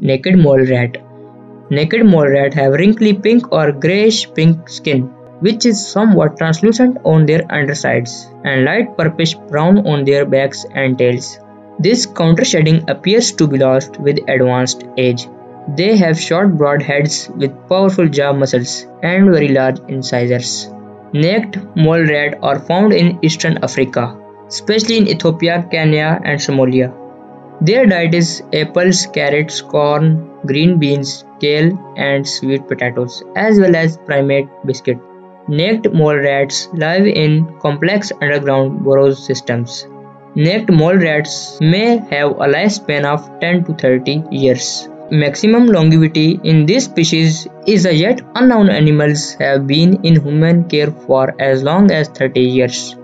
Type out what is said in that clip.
Naked mole rat. Naked mole rat have wrinkly pink or greyish pink skin, which is somewhat translucent on their undersides and light purplish brown on their backs and tails. This countershading appears to be lost with advanced age. They have short broad heads with powerful jaw muscles and very large incisors. Naked mole rat are found in Eastern Africa, especially in Ethiopia, Kenya and Somalia. Their diet is apples, carrots, corn, green beans, kale and sweet potatoes, as well as primate biscuit. Naked mole rats live in complex underground burrows systems. Naked mole rats may have a lifespan of 10 to 30 years. Maximum longevity in this species is a yet unknown. Animals have been in human care for as long as 30 years.